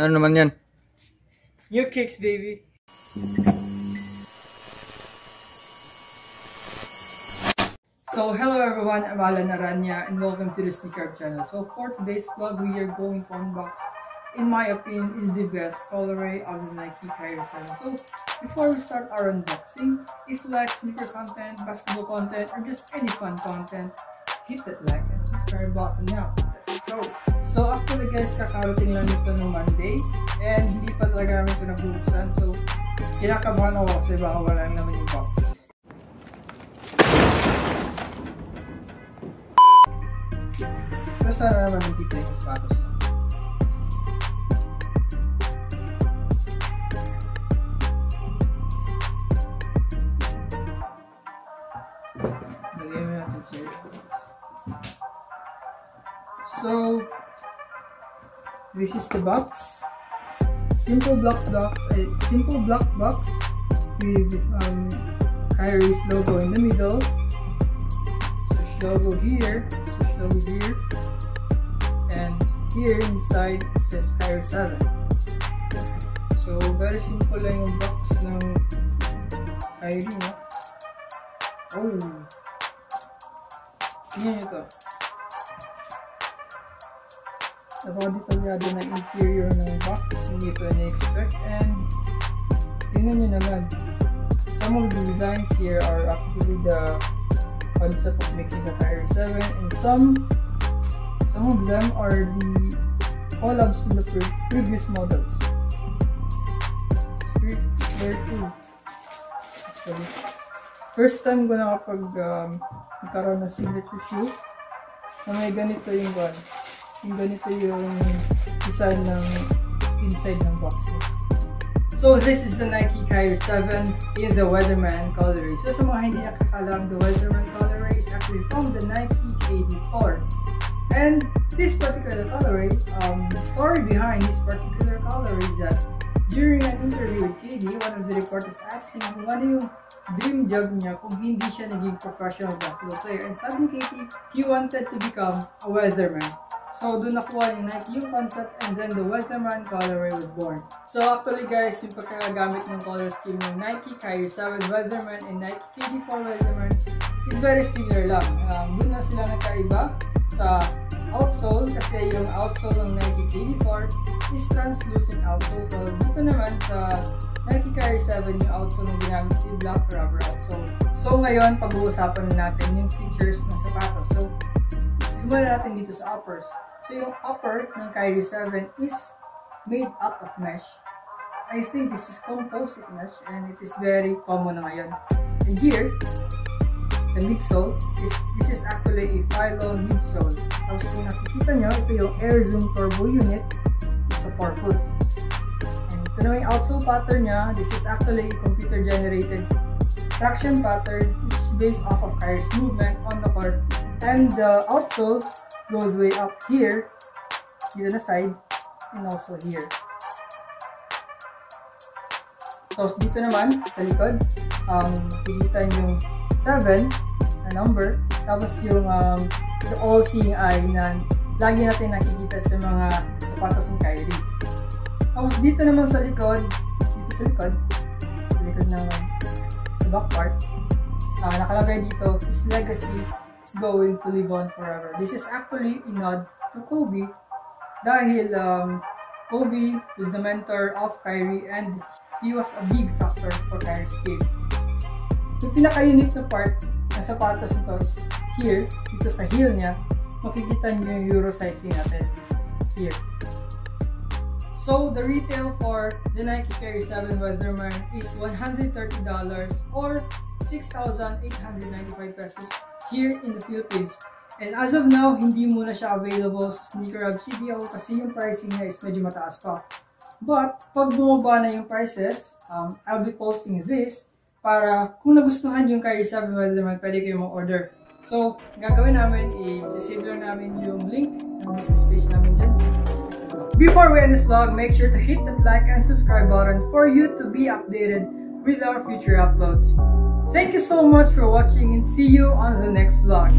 Ano naman yan? New kicks, baby. So, hello everyone, I'm Alan Aranya and welcome to the Sneaker channel. So, for today's vlog, we are going to unbox, in my opinion, is the best colorway of the Nike Kyrie 7. So, before we start our unboxing, if you like sneaker content, basketball content, or just any fun content, hit that like and subscribe button now. Let's go! So, actually guys, kakarating lang nito ng Monday and hindi pa talaga namin ito nabuksan. So, kinakabahan ako kasi baka wala naman yung box. Sana naman hindi play yung sapatos na. Nagay mo natin sa earphones. So, this is the box. Simple black box with Kyrie's logo in the middle. Switch logo here. Switch logo here. And here inside it says Kyrie 7. So very simple lang yung box ng Kyrie, no? Oh! Tingnan nyo ito. Napakadetalyado na interior ng box. Hindi ito na-expect. And tingnan nyo naman. Some of the designs here are actually the concept of making the Kyrie 7. And some of them are the collabs from the previous models. It's very cool. Actually, first time ko nagkaroon ng signature shoe na may ganito yung gun. Yung ganito yung design ng inside ng box. So this is the Nike Kyrie 7 in the Weatherman colorway. So sa mga hindi nakakalam, the Weatherman colorway is actually from the Nike KD4. And this particular colorway, the story behind this particular colorway is that during an interview with KD, one of the reporters asked him kung ano yung dream job niya kung hindi siya naging professional basketball player. And sabi ni KD, he wanted to become a weatherman. So doon nakuha yung Nike yung concept and then the Weatherman colorway was born. So actually guys, yung pagkagamit ng color scheme ng Nike Kyrie 7 Weatherman and Nike KD4 Weatherman is very similar lang. Doon na sila nakaiba sa outsole kasi yung outsole ng Nike KD4 is translucent outsole. So dito naman sa Nike Kyrie 7 yung outsole na ginamit si black rubber outsole. So ngayon pag-uusapan natin yung features ng sapatos. So simulan natin dito sa uppers. So yung upper ng Kyrie 7 is made up of mesh. I think this is composite mesh and it is very common na ngayon. And here, the midsole, this is actually a Phylon midsole. Tapos kung nakikita nyo, ito yung Air Zoom Turbo Unit. It's a 4 foot. And ito na yung outsole pattern nya. This is actually a computer generated traction pattern which is based off of Kyrie's movement on the court. And the outsole goes way up here, dito na side, and also here. So dito naman, sa likod, kikita yung 7 na number, tapos yung the all-seeing eye na lagi natin nakikita sa mga sapatos ni Kyrie. Tapos dito naman sa likod, sa back part, nakalagay dito, his legacy going to live on forever. This is actually a nod to Kobe dahil Kobe was the mentor of Kyrie and he was a big factor for Kyrie's game. Yung pinaka-unique na part ng sapatos nito is here, dito sa heel niya, makikita nyo yung Euro sizing natin here. So the retail for the Nike Kyrie 7 Weatherman is $130 or 6,895 pesos here in the Philippines. And as of now, hindi muna siya available sa Sneaker Hub CDO kasi yung pricing niya is medyo mataas pa. But, pag bumaba na yung prices, I'll be posting this para kung nagustuhan yung Kyrie 7 Weatherman, pwede kayo mag-order. So, gagawin namin is save lang namin yung link ng business page namin dyan. Before we end this vlog, make sure to hit that like and subscribe button for you to be updated with our future uploads. Thank you so much for watching and see you on the next vlog.